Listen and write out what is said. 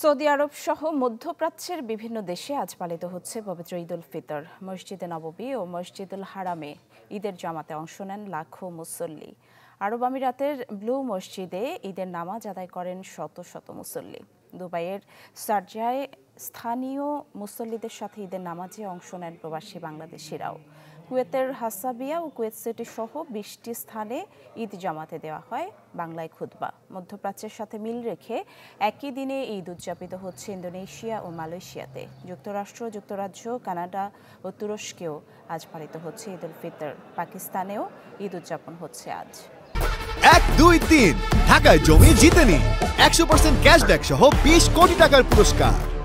Saudi আরব সহ মধ্যপ্রাচ্যের বিভিন্ন দেশে আজ পালিত হচ্ছে পবিত্র ঈদুল ফিতর। মসজিদে নববী ও মসজিদুল হারামে ঈদের জামাতে অংশ নেন লাখো মুসল্লি। আরব আমিরাতের ব্লু মসজিদে ঈদের নামাজ আদায় করেন শত শত মুসল্লি। দুবাইয়ের শারজায় স্থানীয় মুসল্লিদের সাথে ঈদের নামাজে অংশ নেন প্রবাসী বাংলাদেশিরাও। কুয়েতের হাসাবিয়া ও কুয়েত সিটি সহ ২০টি স্থানে ঈদ জামাতে দেওয়া হয় বাংলায় খুতবা। মধ্যপ্রাচ্যের সাথে মিল রেখে একই দিনে ঈদ উদযাপিত হচ্ছে ইন্দোনেশিয়া ও মালয়েশিয়াতে। যুক্তরাষ্ট্র, যুক্তরাজ্য, কানাডা ও তুরস্কেও আজ পালিত হচ্ছে ঈদ উল ফিতর। পাকিস্তানেও ঈদ উদযাপন হচ্ছে আজ। ১, ২, ৩ ঢাকায় জমি জিতে নিন ১০০% ক্যাশব্যাক সহ ২০ কোটি টাকার পুরস্কার।